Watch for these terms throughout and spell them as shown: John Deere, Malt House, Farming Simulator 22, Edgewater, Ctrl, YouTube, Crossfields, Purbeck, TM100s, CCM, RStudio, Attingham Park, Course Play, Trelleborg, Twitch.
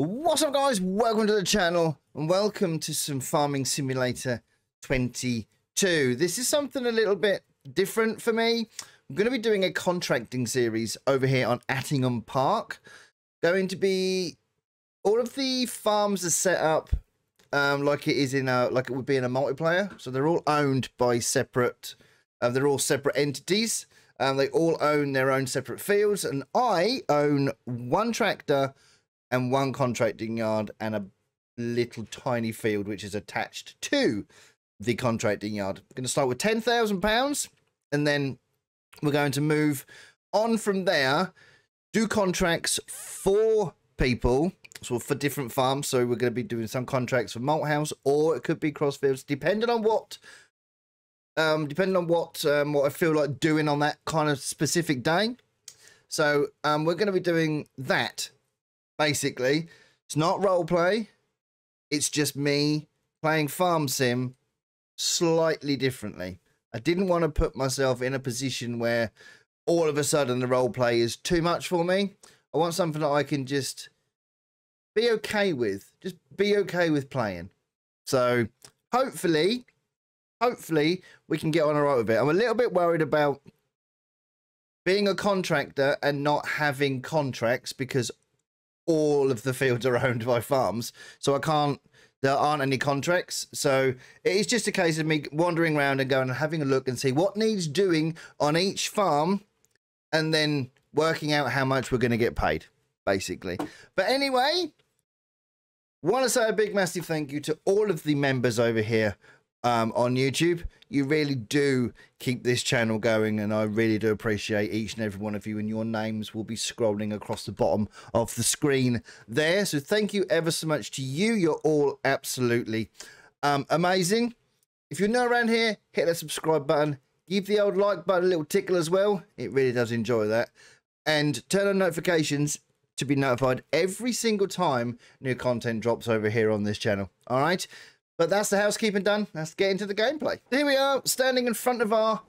What's up, guys? Welcome to the channel and welcome to some Farming Simulator 22. This is something a little bit different for me. I'm going to be doing a contracting series over here on Attingham Park. Going to be all of the farms are set up like it is in a, like it would be in a multiplayer. So they're all owned by separate, they're all separate entities. They all own their own separate fields, and I own one tractor and one contracting yard and a little tiny field which is attached to the contracting yard. I'm going to start with £10,000 and then we're going to move on from there, do contracts for people, so for different farms. So we're going to be doing some contracts for Malt House, or it could be Crossfields, depending on what I feel like doing on that kind of specific day. So we're going to be doing that. Basically, it's not role play. It's just me playing Farm Sim slightly differently. I didn't want to put myself in a position where all of a sudden the role play is too much for me. I want something that I can just be okay with. Just be okay with playing. So hopefully we can get on all right with it. I'm a little bit worried about being a contractor and not having contracts because all of the fields are owned by farms, so I can't, there aren't any contracts. So it's just a case of me wandering around and going and having a look and see what needs doing on each farm and then working out how much we're going to get paid, basically. But anyway, want to say a big massive thank you to all of the members over here on YouTube. You really do keep this channel going, and I really do appreciate each and every one of you, and your names will be scrolling across the bottom of the screen there. So thank you ever so much to you. You're all absolutely amazing. If you're new around here, hit that subscribe button, give the old like button a little tickle as well. It really does enjoy that. And turn on notifications to be notified every single time new content drops over here on this channel. All right. But that's the housekeeping done. Let's get into the gameplay. Here we are, standing in front of our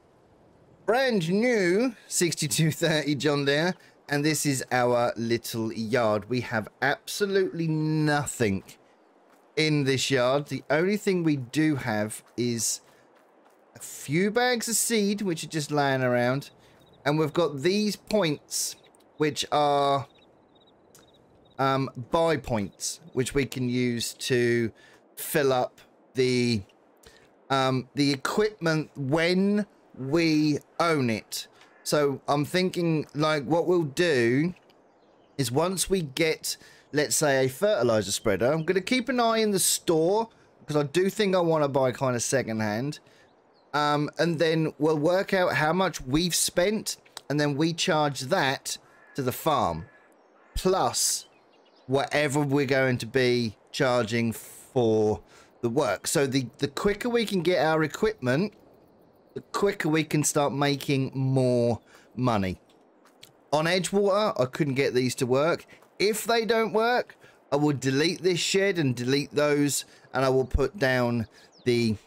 brand new 6230 John Deere. And this is our little yard. We have absolutely nothing in this yard. The only thing we do have is a few bags of seed, which are just laying around. And we've got these points, which are buy points, which we can use to fill up the equipment when we own it. So I'm thinking, like, what we'll do is once we get, let's say, a fertilizer spreader, I'm going to keep an eye in the store because I do think I want to buy kind of secondhand. And then we'll work out how much we've spent, and then we charge that to the farm plus whatever we're going to be charging for the work. So the quicker we can get our equipment, the quicker we can start making more money. On Edgewater, I couldn't get these to work. If they don't work, I will delete this shed and delete those, and I will put down the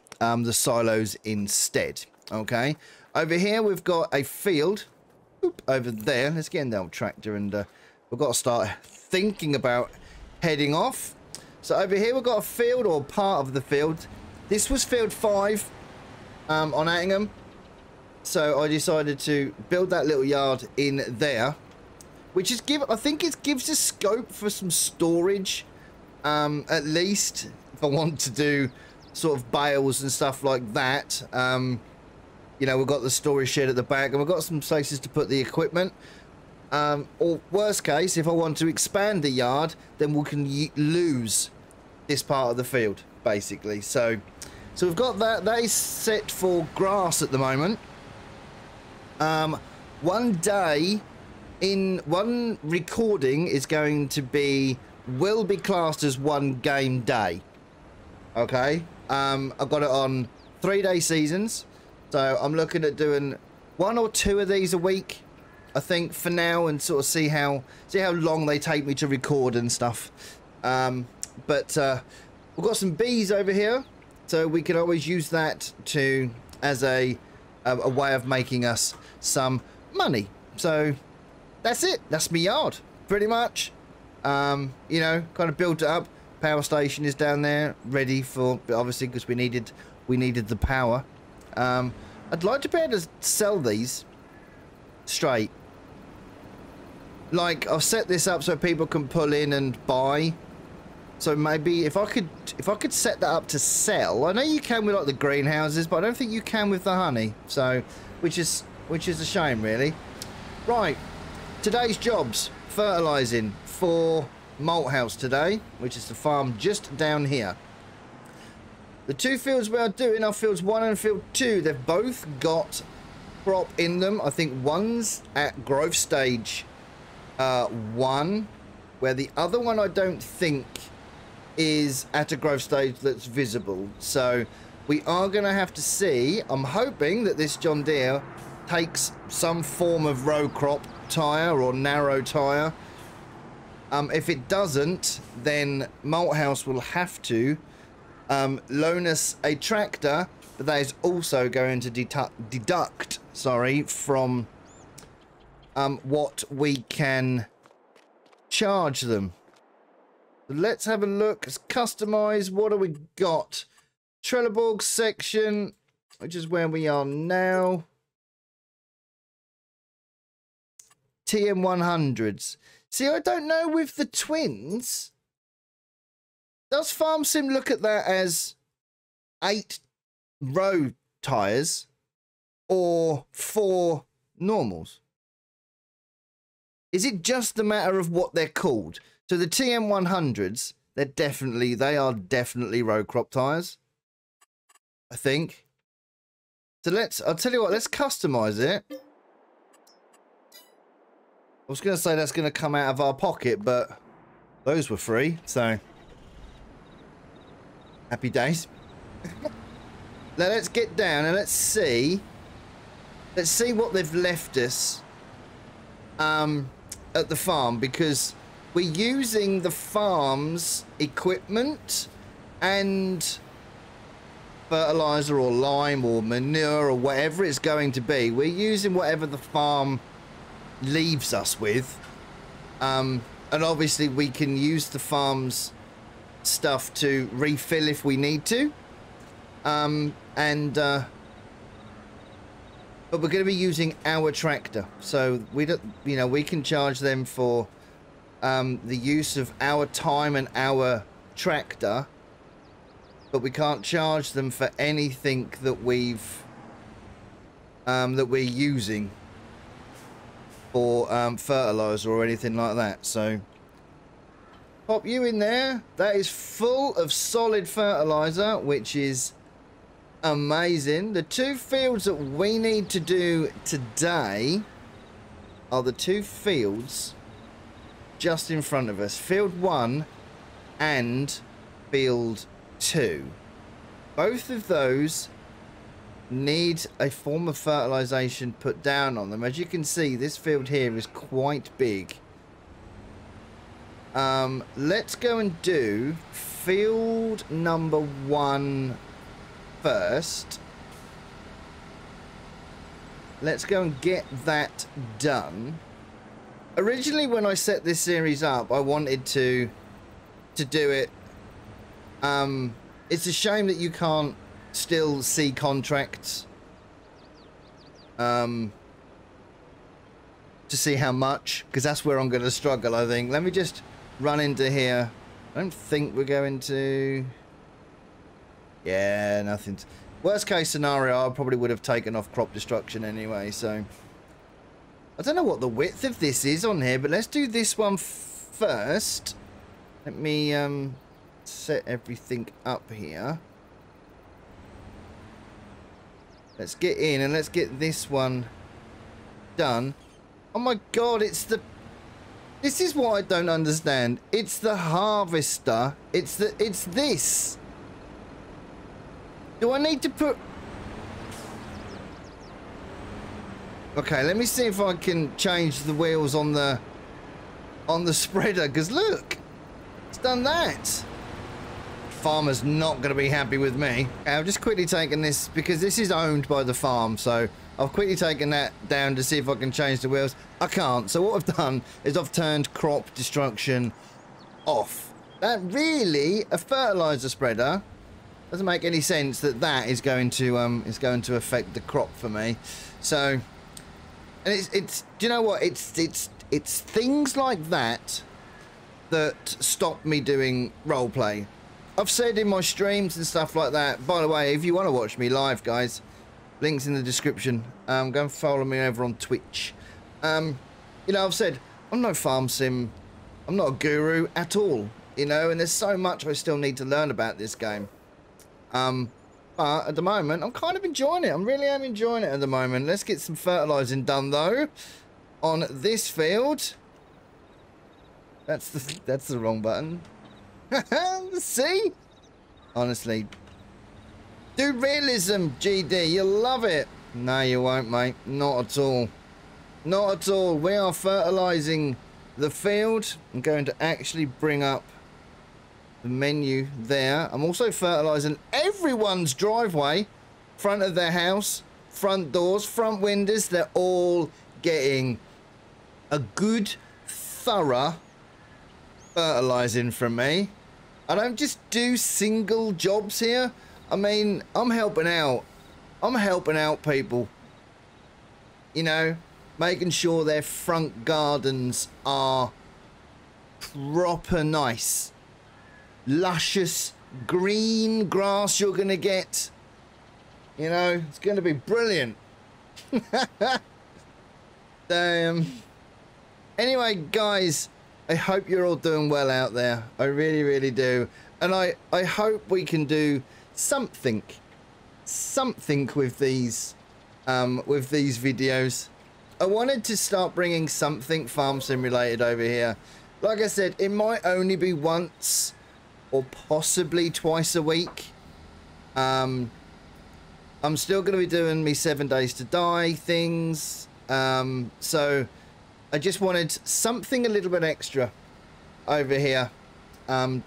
silos instead. Okay, over here we've got a field. Oop, over there. Let's get in the old tractor, and we've got to start thinking about heading off. So over here we've got a field, or part of the field. This was field 5 on Attingham. So I decided to build that little yard in there, which is I think it gives us scope for some storage, at least if I want to do sort of bales and stuff like that. You know, we've got the storage shed at the back, and we've got some places to put the equipment. Or worst case, if I want to expand the yard, then we can lose this part of the field, basically. So we've got that. That is set for grass at the moment. One day in one recording is going to be, will be classed as one game day. Okay. I've got it on 3-day seasons. So I'm looking at doing 1 or 2 of these a week, I think, for now, and sort of see how long they take me to record and stuff. But we've got some bees over here, so we can always use that to as a way of making us some money. So that's it. That's my yard, pretty much. You know, kind of built it up. Power station is down there, ready for, obviously, because we needed the power. I'd like to be able to sell these straight. Like, I've set this up so people can pull in and buy. So maybe if I could set that up to sell. I know you can with like the greenhouses, but I don't think you can with the honey. So, which is a shame, really. Right, today's jobs: fertilizing for Malt House today, which is the farm just down here. The two fields we are doing are fields 1 and field 2. They've both got crop in them. I think one's at growth stage 1, where the other one I don't think is at a growth stage that's visible. So we are going to have to see. I'm hoping that this John Deere takes some form of row crop tire or narrow tire. If it doesn't, then Malt House will have to loan us a tractor, but that is also going to deduct, sorry, from what we can charge them. So let's have a look. Let's customize. What do we got? Trelleborg section, which is where we are now. TM100s. See, I don't know with the twins. Does Farm Sim look at that as 8 row tyres or 4 normals? Is it just a matter of what they're called? So the TM100s, they are definitely row crop tyres, I think. So I'll tell you what, let's customise it. I was going to say that's going to come out of our pocket, but those were free, so happy days. Now let's get down and let's see what they've left us at the farm, because we're using the farm's equipment and fertilizer or lime or manure or whatever it's going to be. We're using whatever the farm leaves us with, and obviously we can use the farm's stuff to refill if we need to, but we're going to be using our tractor, so we don't, you know, we can charge them for the use of our time and our tractor, but we can't charge them for anything that we've that we're using or fertilizer or anything like that. So pop you in there. That is full of solid fertilizer, which is amazing. The two fields that we need to do today are the two fields just in front of us, field 1 and field 2. Both of those need a form of fertilization put down on them. As you can see, this field here is quite big. Let's go and do field number 1 first. Let's go and get that done. Originally, when I set this series up, I wanted to do it. It's a shame that you can't still see contracts to see how much, because that's where I'm going to struggle, I think. Let me just run into here. I don't think we're going to, yeah, nothing. Worst case scenario, I probably would have taken off crop destruction anyway, so I don't know what the width of this is on here, but let's do this one first. Let me set everything up here. Let's get in and let's get this one done. Oh my god, it's the... This is what I don't understand. It's the harvester. It's this. Do I need to put... Okay, let me see if I can change the wheels on the spreader, because look, it's done that. Farmer's not going to be happy with me. I've just quickly taken this, because this is owned by the farm, so I've quickly taken that down to see if I can change the wheels. I can't. So what I've done is I've turned crop destruction off. That really, a fertilizer spreader, doesn't make any sense that that is going to affect the crop for me. So, and it's do you know what? It's things like that that stop me doing role play. I've said in my streams and stuff like that. By the way, if you want to watch me live, guys, links in the description. Go and follow me over on Twitch. You know, I've said I'm no farm sim. I'm not a guru at all, you know, and there's so much I still need to learn about this game. But at the moment, I'm kind of enjoying it. I really am enjoying it at the moment. Let's get some fertilizing done, though, on this field. That's the wrong button. See? Honestly. Do realism, GD. You'll love it. No, you won't, mate. Not at all. Not at all. We are fertilizing the field. I'm going to actually bring up the menu there. I'm also fertilizing everyone's driveway, front of their house, front doors, front windows. They're all getting a good, thorough fertilizing from me. I don't just do single jobs here. I mean, I'm helping out. I'm helping out people, you know, making sure their front gardens are proper nice, luscious, green grass you're going to get. You know, it's going to be brilliant. Damn. Anyway, guys, I hope you're all doing well out there. I really, really do. And I hope we can do something with these videos. I wanted to start bringing something farm sim related over here. Like I said, it might only be once or possibly twice a week. I'm still going to be doing me 7 days to die things. So I just wanted something a little bit extra over here, to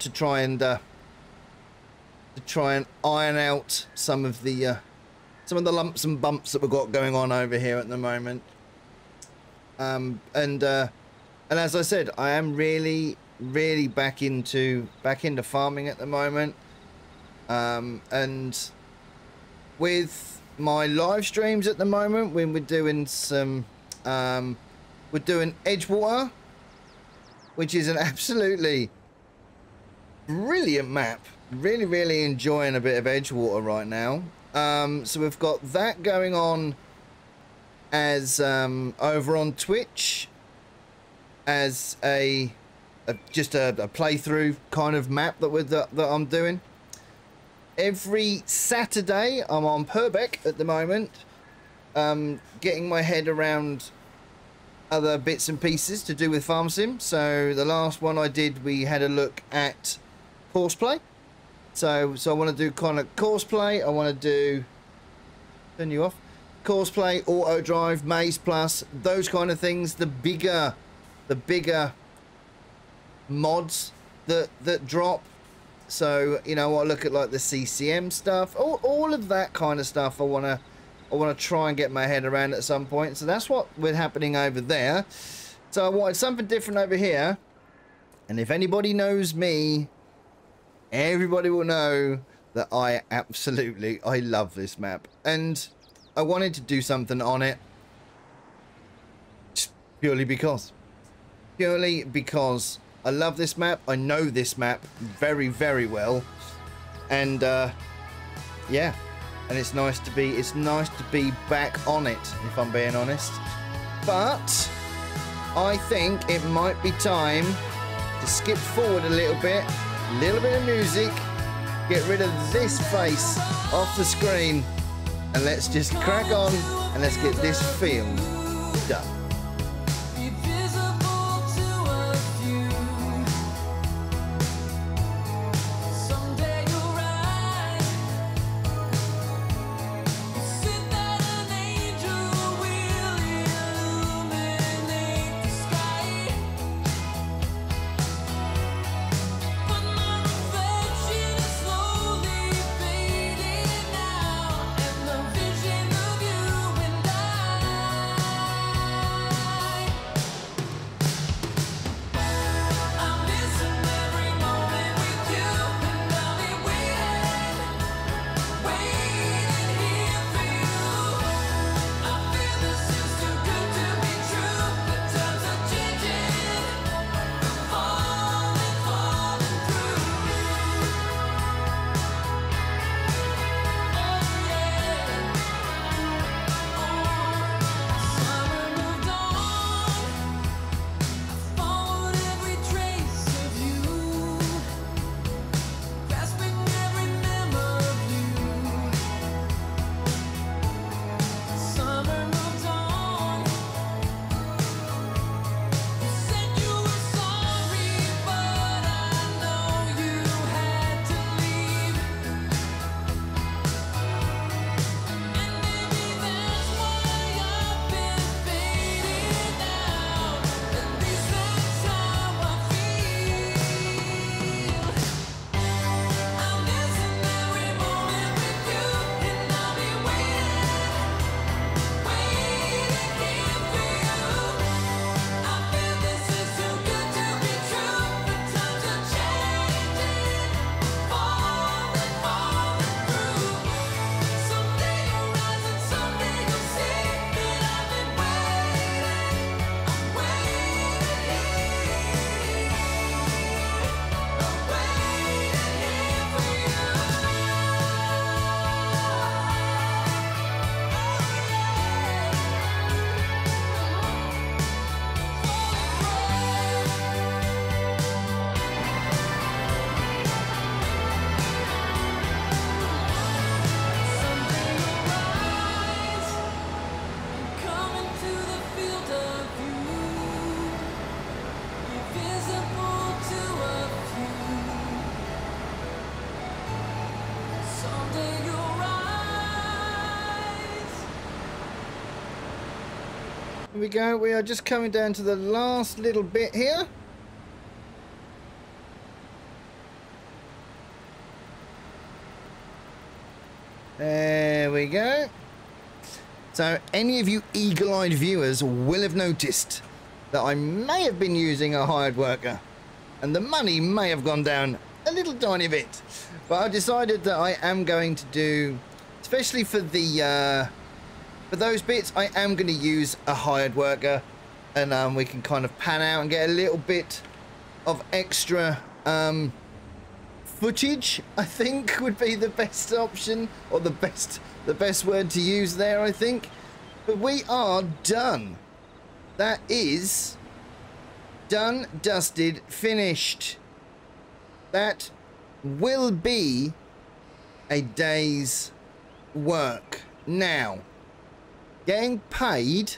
try and iron out some of the lumps and bumps that we've got going on over here at the moment. And as I said, I am really, really back into farming at the moment. And with my live streams at the moment, when we're doing some, we're doing Edgewater, which is an absolutely brilliant map. Really, really enjoying a bit of Edgewater right now. So we've got that going on as over on Twitch as just a playthrough kind of map that I'm doing. Every Saturday I'm on Purbeck at the moment, getting my head around other bits and pieces to do with farm sim. So the last one I did, we had a look at Course Play. So I want to do kind of Course Play. I want to do turn you off. Course Play, Auto Drive, Maze Plus, those kind of things, the bigger mods that drop. So, you know, I look at like the CCM stuff, all of that kind of stuff. I want to try and get my head around at some point. So that's what was happening over there. So I wanted something different over here. And if anybody knows me, everybody will know that I love this map. And I wanted to do something on it just purely because I love this map. I know this map very, very well, and yeah, and it's nice to be back on it, if I'm being honest. But I think it might be time to skip forward a little bit of music, get rid of this face off the screen. And let's just crack on and let's get this field done. Here we go. We are just coming down to the last little bit here. There we go. So any of you eagle-eyed viewers will have noticed that I may have been using a hired worker and the money may have gone down a little tiny bit, but I've decided that I am going to do, especially for the for those bits, I am going to use a hired worker, and we can kind of pan out and get a little bit of extra footage, I think, would be the best option, or the best word to use there, I think. But we are done. That is done, dusted, finished. That will be a day's work. Now, getting paid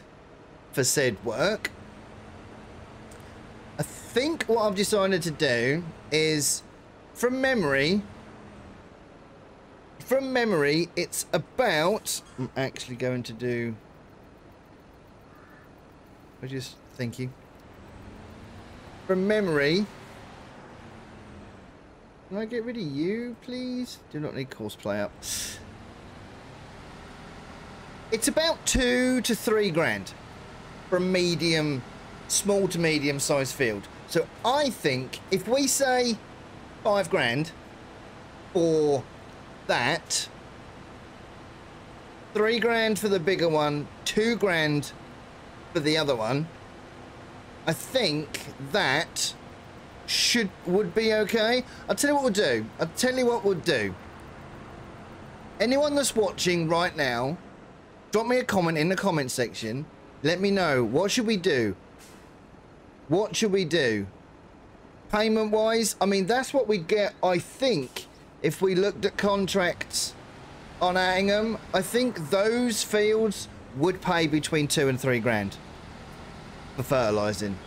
for said work, I think what I've decided to do is, from memory, it's about, I'm actually going to do, I just thinking, from memory, can I get rid of you, please? Do not need course play up. It's about 2 to 3 grand for a medium, small to medium sized field. So I think if we say 5 grand for that, 3 grand for the bigger one, 2 grand for the other one, I think that would be okay. I'll tell you what we'll do. Anyone that's watching right now, drop me a comment in the comment section. Let me know, what should we do payment wise? I mean, that's what we get, I think, if we looked at contracts on Attingham. I think those fields would pay between 2 and 3 grand for fertilizing,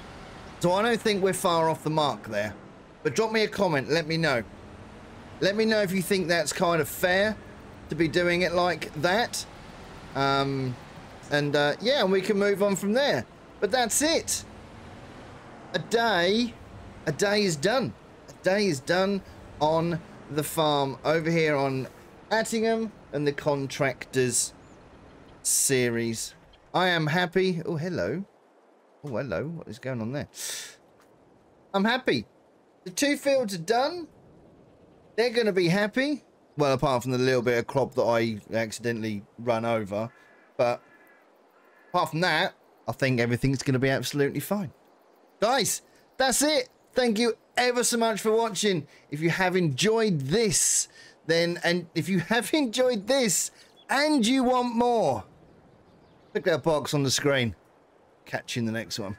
so I don't think we're far off the mark there. But drop me a comment, let me know if you think that's kind of fair to be doing it like that, and yeah, we can move on from there. But that's it. A day is done. A day is done on the farm over here on Attingham and the contractors series. I am happy. Oh hello, what is going on there? I'm happy. The two fields are done. They're going to be happy. Well, apart from the little bit of crop that I accidentally run over, but apart from that, I think everything's going to be absolutely fine, guys. That's it. Thank you ever so much for watching. If you have enjoyed this, and you want more, click that box on the screen. Catch you in the next one.